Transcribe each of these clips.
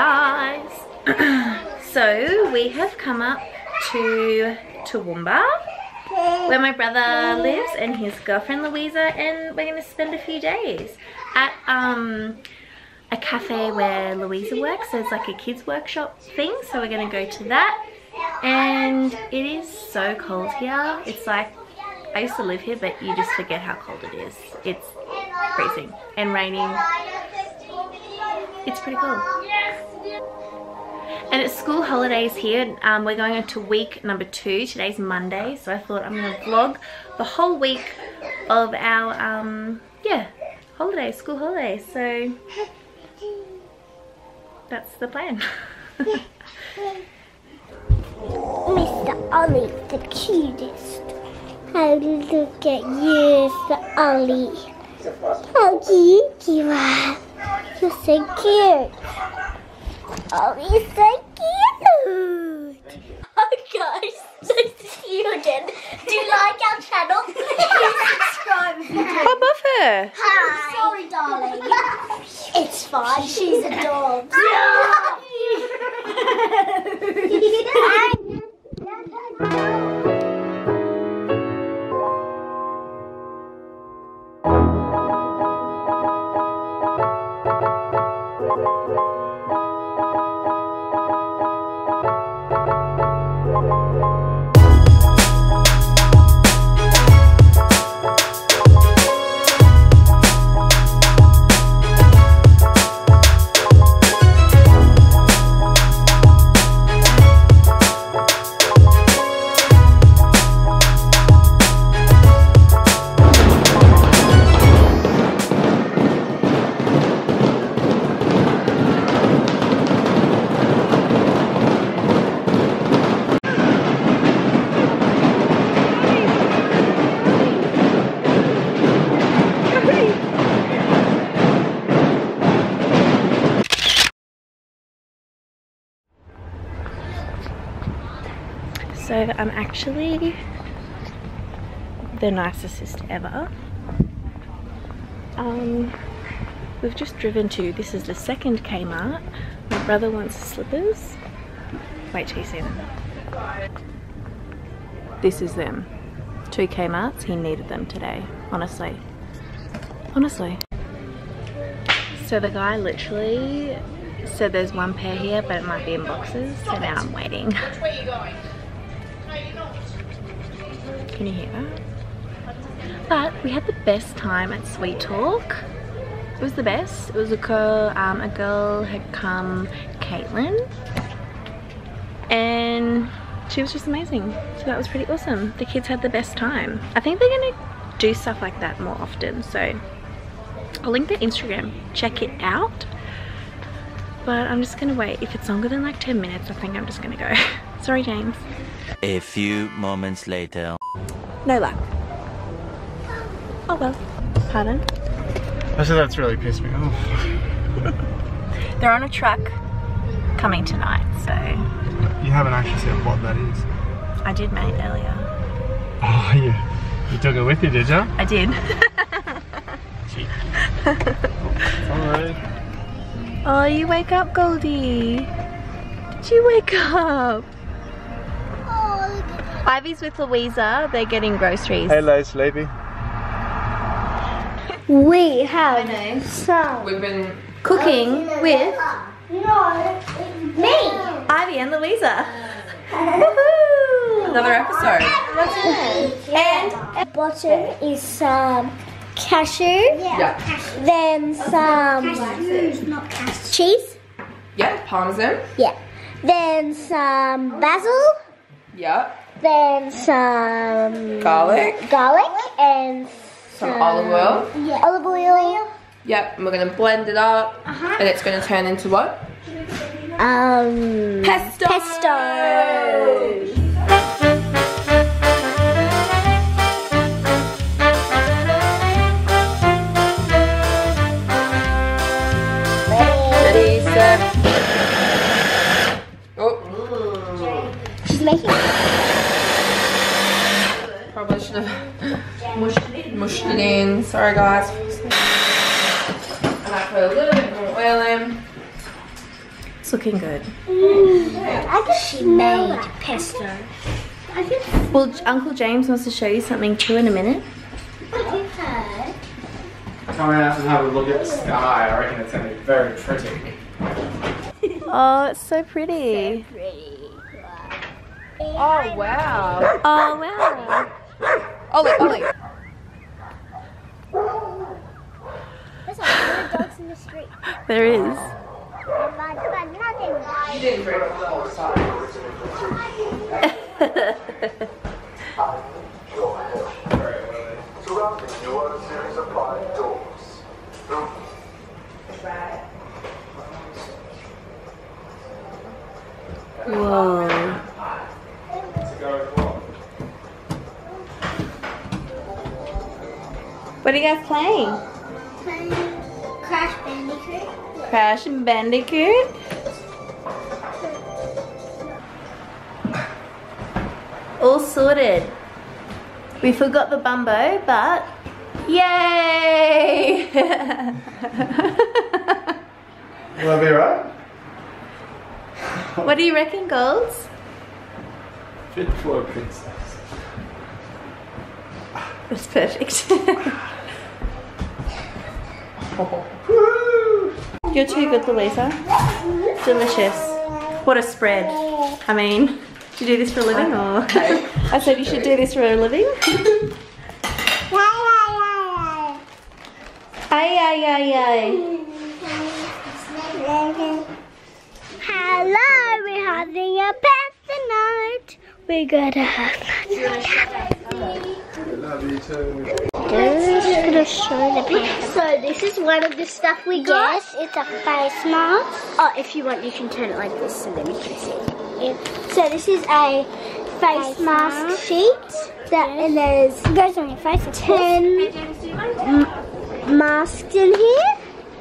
guys. So we have come up to Toowoomba, where my brother lives and his girlfriend Louisa, and we're gonna spend a few days at a cafe where Louisa works. There's like a kids workshop thing, so we're gonna go to that. And it is so cold here. It's like, I used to live here, but you just forget how cold it is. It's freezing and raining. It's pretty cool. And it's school holidays here. We're going into week number 2. Today's Monday, so I thought I'm gonna vlog the whole week of our school holidays. So that's the plan. Mr. Ollie, the cutest. Oh, look at you, Mr. Ollie. How cute you are. You're so cute. Ollie's so cute. Oh, guys, nice to see you again. Do you like our channel? Subscribe. Pop off her. Hi. Sorry, darling. It's fine. She's a dog. So I'm actually the nicest ever. We've just driven to, this is the second Kmart. My brother wants slippers. Wait till you see them. This is them. 2 Kmarts, he needed them today, honestly. So the guy literally said there's one pair here, but it might be in boxes, so now I'm waiting. Which way are you going? Can you hear that? But we had the best time at Sweet Talk. It was the best. It was a girl had come, Caitlin, and she was just amazing. So that was pretty awesome. The kids had the best time. I think they're gonna do stuff like that more often. So I'll link their Instagram. Check it out. But I'm just gonna wait. If it's longer than like 10 minutes, I think I'm just gonna go. Sorry, James. A few moments later. No luck. Oh well. Pardon? I said that's really pissed me off. They're on a truck coming tonight, so. You haven't actually said what that is. I did, mate, earlier. Oh, yeah. You took it with you, did you? I did. Cheek. Sorry. Oh, you wake up, Goldie. Did you wake up? Ivy's with Louisa, they're getting groceries. Hello, sleepy. We have some. We've been cooking with me, Ivy and Louisa. Woohoo! Another episode. And bottom is some cashew. Yeah. Cashew. Then some cheese. Yeah, parmesan. Yeah. Then some basil. Yeah. Then some garlic and some olive oil. Yeah. Olive oil. Yep, and we're gonna blend it up, and it's gonna turn into what? Pesto. Ready, set. Oh. She's making. Probably should have mushed it in. Sorry, guys. And I put a little bit more oil in. It's looking good. I can she made pesto. Well, Uncle James wants to show you something too in a minute. Coming out and have a look at the sky. I reckon it's going to be very pretty. Oh, it's so pretty. So pretty. Wow. Oh, wow. Oh, wow. Ollie, Ollie. There's a lot of dogs in the street. There is. You didn't bring the whole Surrounding you are a series of 5 doors. Whoa. What are you guys playing? Playing Crash Bandicoot. Crash and Bandicoot? All sorted. We forgot the bumbo, but yay! Will I be right? What do you reckon, Golds? Fit for a princess. That's perfect. You're too good, Louisa. Delicious. What a spread. I mean, do you do this for a living or? I said you should do this for a living. Ay, ay, ay, ay. Hello, we're having a pet tonight. We're gonna have I love you too. I'm just gonna show the pet. So this is one of the stuff we got. Yes, it's a face mask. Oh, if you want, you can turn it like this so then we can see. Yeah. So this is a face mask sheet. That, and there's it goes on your face. 10 masks in here.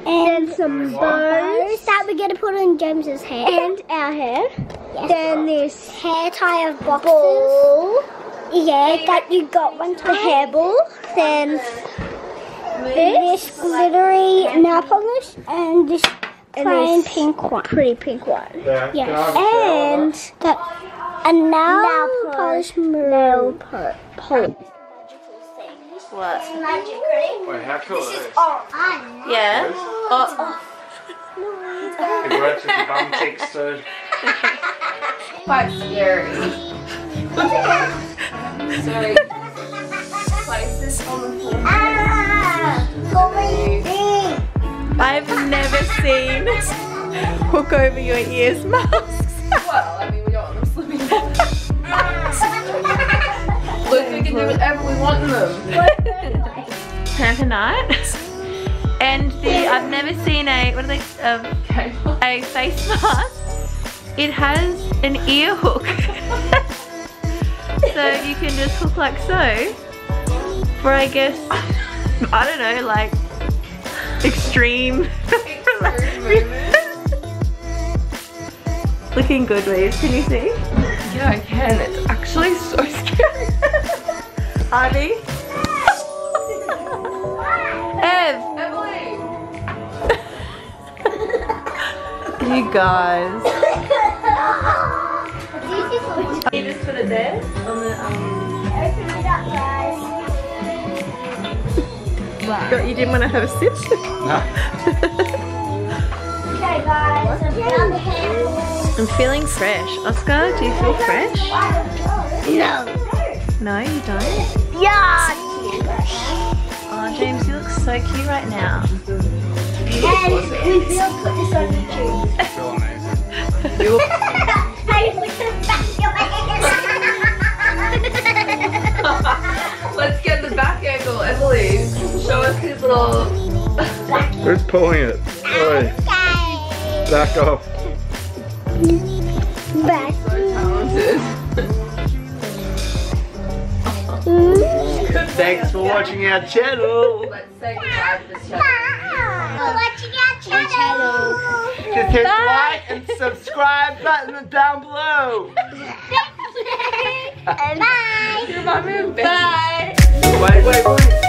And some bows that we're going to put on James's hair. And our hair. Yes. Then this hair tie of boxes. Ball. Yeah, that you got one time. The hair ball. Then this glittery nail polish. And this plain pink one. Pretty pink one. Yeah. Yes. And that a nail polish. What? It's magic green. Wait, how cool is this? Oh, yeah. Oh. It works with bum cheeks too. Quite scary. Sorry. Place this on the floor. I've never seen hook over your ears masks. Well, I mean, we don't want them slipping down. Look, we can do whatever we want in them. Pamper night, and the I've never seen a what are they a face mask. It has an ear hook, so you can just hook like so. For I guess I don't know, like extreme. Looking good, Liz. Can you see? Yeah, I can. It's actually so scary. Arnie. You guys. Can you just put it there? On the, Open it up, guys. Wow. You didn't want to have a sip? No. Okay, guys. I'm feeling fresh. Oscar, do you feel fresh? No. No, you don't? Yeah. Oh, James, you look so cute right now. And we will put this on YouTube. It's so amazing. You Let's get the back angle, Emily. Show us his little. Who's pulling it? Sorry. Okay. Back off. Back. Thanks for watching our channel. Let's say goodbye to this channel. Watching our channel. Just hit like and subscribe button down below. Thank you. And bye. Bye. Wait, wait, wait.